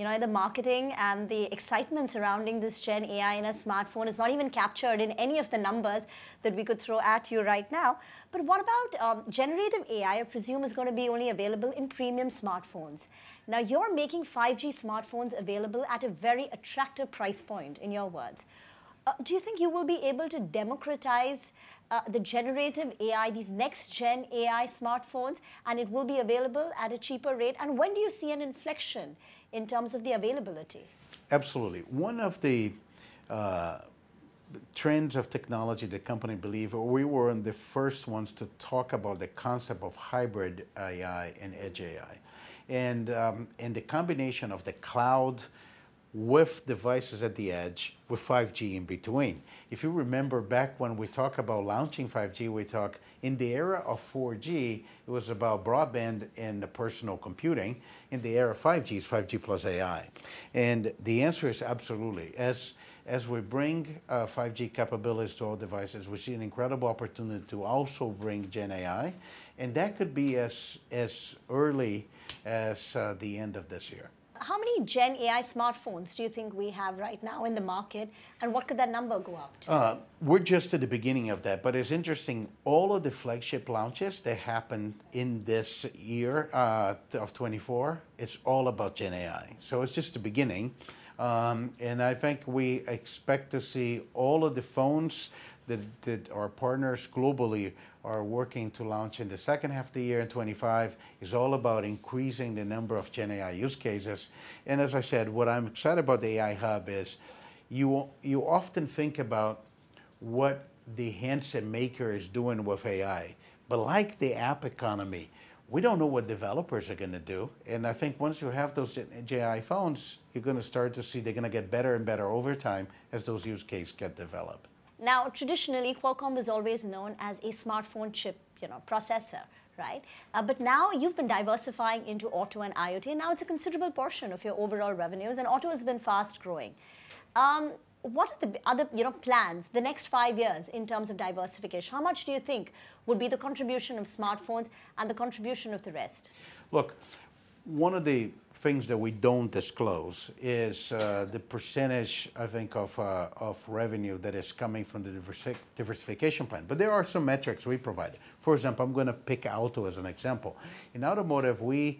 the marketing and the excitement surrounding this Gen AI in a smartphone is not even captured in any of the numbers that we could throw at you right now. But what about generative AI, I presume, is going to be only available in premium smartphones. Now, you're making 5G smartphones available at a very attractive price point, in your words. Do you think you will be able to democratize the generative AI, these next-gen AI smartphones, and it will be available at a cheaper rate? And when do you see an inflection in terms of the availability? Absolutely. One of the trends of technology the company believed, or we were the first ones to talk about the concept of hybrid AI and edge AI. And the combination of the cloud with devices at the edge, with 5G in between. If you remember back when we talk about launching 5G, we talk in the era of 4G, it was about broadband and the personal computing. In the era of 5G, it's 5G plus AI. And the answer is absolutely. As we bring 5G capabilities to all devices, we see an incredible opportunity to also bring Gen AI. And that could be as early as the end of this year. How many Gen AI smartphones do you think we have right now in the market, and what could that number go up to? We're just at the beginning of that, but it's interesting, all of the flagship launches that happened in this year of 24, it's all about Gen AI. So it's just the beginning, and I think we expect to see all of the phones that our partners globally are working to launch in the second half of the year in 25 is all about increasing the number of Gen AI use cases. And as I said, what I'm excited about the AI Hub is you often think about what the handset maker is doing with AI, but like the app economy, we don't know what developers are going to do. And I think once you have those Gen AI phones, you're going to start to see they're going to get better and better over time as those use cases get developed. Now, traditionally, Qualcomm was always known as a smartphone chip, processor, right? But now you've been diversifying into auto and IoT, and now it's a considerable portion of your overall revenues, and auto has been fast growing. What are the other, plans the next 5 years in terms of diversification? How much do you think would be the contribution of smartphones and the contribution of the rest? Look, one of the things that we don't disclose is the percentage, I think, of revenue that is coming from the diversification plan. But there are some metrics we provide. For example, I'm going to pick auto as an example. In automotive, we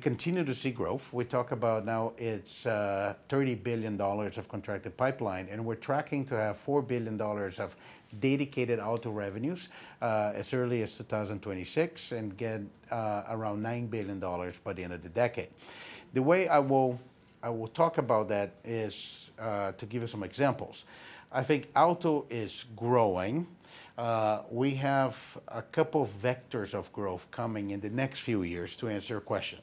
continue to see growth. We talk about now it's $30 billion of contracted pipeline, and we're tracking to have $4 billion of dedicated auto revenues as early as 2026 and get around $9 billion by the end of the decade. The way I will talk about that is to give you some examples. I think auto is growing. We have a couple of vectors of growth coming in the next few years to answer your question.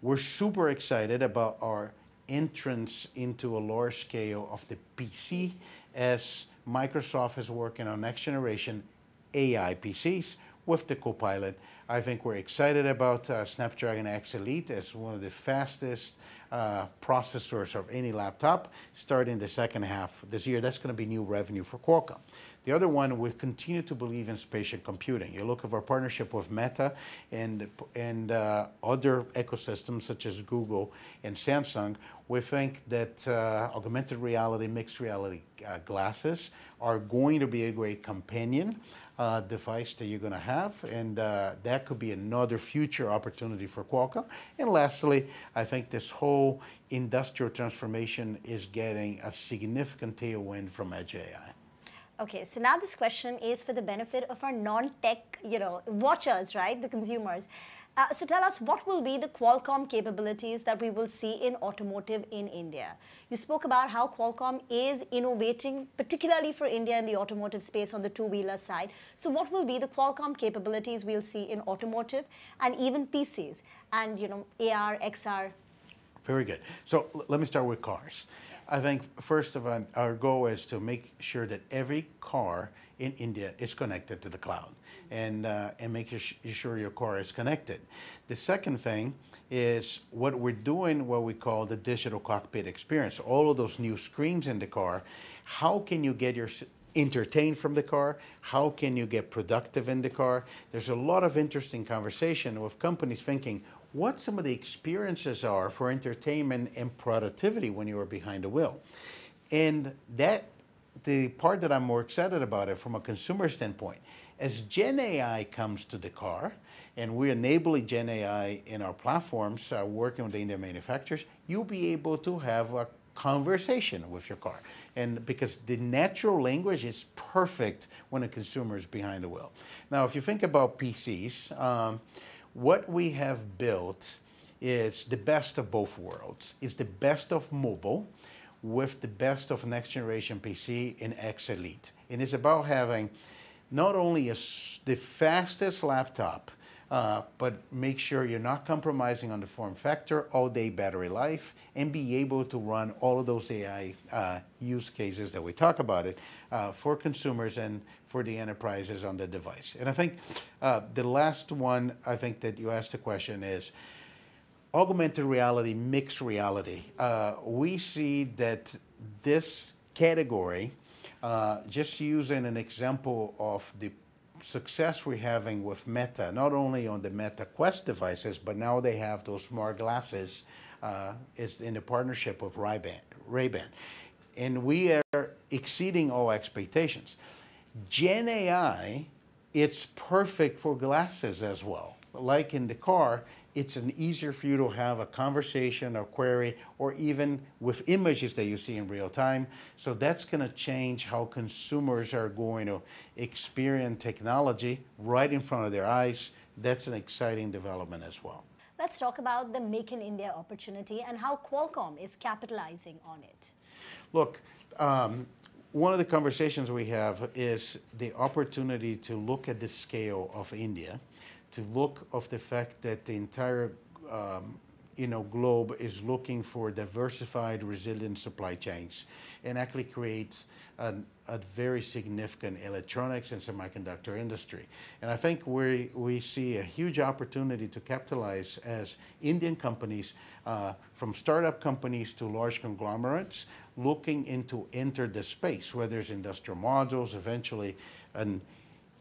We're super excited about our entrance into a large scale of the PC as Microsoft is working on next generation AI PCs with the Copilot. I think we're excited about Snapdragon X Elite as one of the fastest processors of any laptop starting the second half this year. That's going to be new revenue for Qualcomm. The other one, we continue to believe in spatial computing. You look at our partnership with Meta and other ecosystems such as Google and Samsung. We think that augmented reality, mixed reality glasses are going to be a great companion device that you're going to have, and that could be another future opportunity for Qualcomm. And lastly, I think this whole industrial transformation is getting a significant tailwind from Edge AI. Okay, so now this question is for the benefit of our non-tech, watchers, right, the consumers. So tell us, what will be the Qualcomm capabilities that we will see in automotive in India? You spoke about how Qualcomm is innovating, particularly for India in the automotive space on the two-wheeler side. So what will be the Qualcomm capabilities we'll see in automotive and even PCs and, AR, XR? Very good. So let me start with cars. I think, first of all, our goal is to make sure that every car in India is connected to the cloud and make sure your car is connected. The second thing is what we're doing, what we call the digital cockpit experience. All of those new screens in the car, how can you get your entertained from the car? How can you get productive in the car? There's a lot of interesting conversation with companies thinking, what some of the experiences are for entertainment and productivity when you are behind the wheel. And that, the part that I'm more excited about it from a consumer standpoint, as Gen AI comes to the car, and we're enabling Gen AI in our platforms, working with the Indian manufacturers, you'll be able to have a conversation with your car. And because the natural language is perfect when a consumer is behind the wheel. Now, if you think about PCs, what we have built is the best of both worlds. It's the best of mobile with the best of next generation PC in X Elite. And it's about having not only the fastest laptop, but make sure you're not compromising on the form factor, all day battery life, and be able to run all of those AI use cases that we talk about it for consumers and for the enterprises on the device. And I think the last one, I think that you asked the question is, augmented reality, mixed reality. We see that this category, just using an example of the success we're having with Meta, not only on the Meta Quest devices, but now they have those smart glasses, is in the partnership with Ray-Ban. And we are exceeding all expectations. Gen AI, it's perfect for glasses as well. Like in the car, it's an easier for you to have a conversation or query, or even with images that you see in real time. So that's going to change how consumers are going to experience technology right in front of their eyes. That's an exciting development as well. Let's talk about the Make in India opportunity and how Qualcomm is capitalizing on it. Look, one of the conversations we have is the opportunity to look at the scale of India, to look of the fact that the entire globe is looking for diversified, resilient supply chains, and actually creates a very significant electronics and semiconductor industry. And I think we see a huge opportunity to capitalize as Indian companies, from startup companies to large conglomerates, looking into enter the space, whether it's industrial modules, eventually an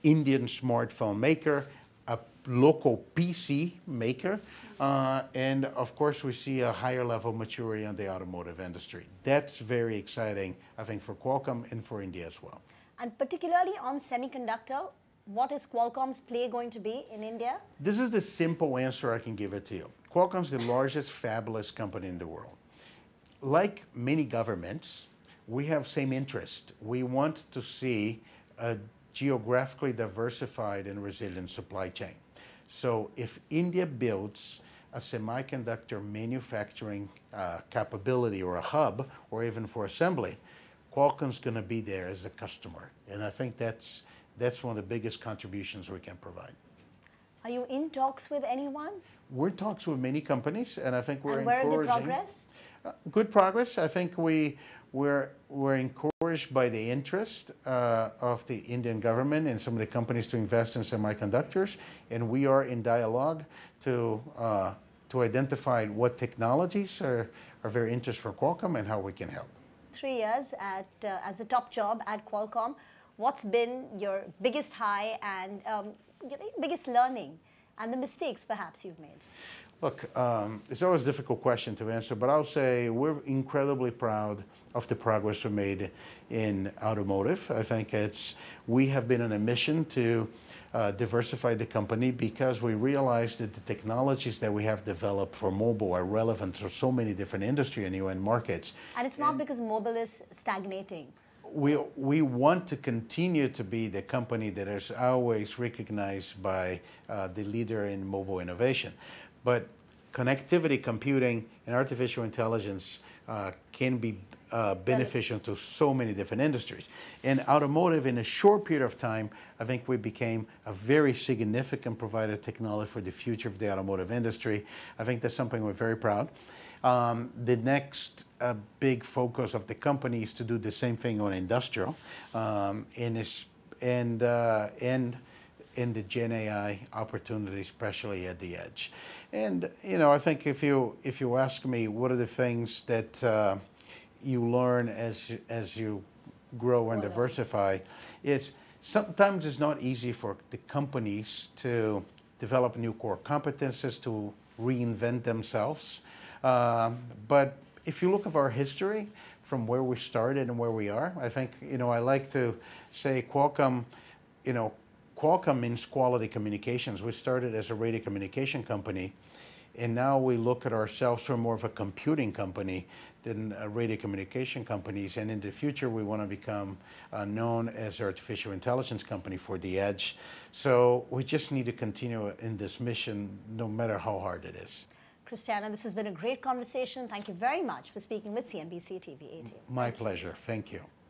Indian smartphone maker, a local PC maker, and of course we see a higher level of maturity on the automotive industry. That's very exciting, I think, for Qualcomm and for India as well. And particularly on semiconductor, what is Qualcomm's play going to be in India? This is the simple answer I can give it to you. Qualcomm's the largest fabless company in the world. Like many governments, we have same interest. We want to see a geographically diversified and resilient supply chain. So if India builds a semiconductor manufacturing capability or a hub, or even for assembly, Qualcomm's going to be there as a customer. And I think that's one of the biggest contributions we can provide. Are you in talks with anyone? We're in talks with many companies, and I think we're encouraging. Where are the progress? Good progress. I think we're encouraging by the interest of the Indian government and some of the companies to invest in semiconductors, and we are in dialogue to identify what technologies are very interesting for Qualcomm and how we can help. 3 years as the top job at Qualcomm, what's been your biggest high and biggest learning and the mistakes perhaps you've made? Look, it's always a difficult question to answer, but I'll say we're incredibly proud of the progress we made in automotive. I think we have been on a mission to diversify the company because we realized that the technologies that we have developed for mobile are relevant to so many different industries and new end markets. And it's not because mobile is stagnating. We want to continue to be the company that is always recognized by the leader in mobile innovation. But connectivity, computing, and artificial intelligence can be beneficial to so many different industries. And automotive, in a short period of time, I think we became a very significant provider of technology for the future of the automotive industry. I think that's something we're very proud. The next big focus of the company is to do the same thing on industrial, and the Gen AI opportunity, especially at the edge. And I think if you ask me, what are the things that you learn as you grow and diversify? It's sometimes it's not easy for the companies to develop new core competences to reinvent themselves. But if you look at our history, from where we started and where we are, I think, you know, I like to say Qualcomm, you know, Qualcomm means quality communications. We started as a radio communication company, and now we look at ourselves from more of a computing company than radio communication companies. And in the future, we want to become known as artificial intelligence company for the edge. So we just need to continue in this mission, no matter how hard it is. Cristiano, this has been a great conversation. Thank you very much for speaking with CNBC TV18. My pleasure. Thank you.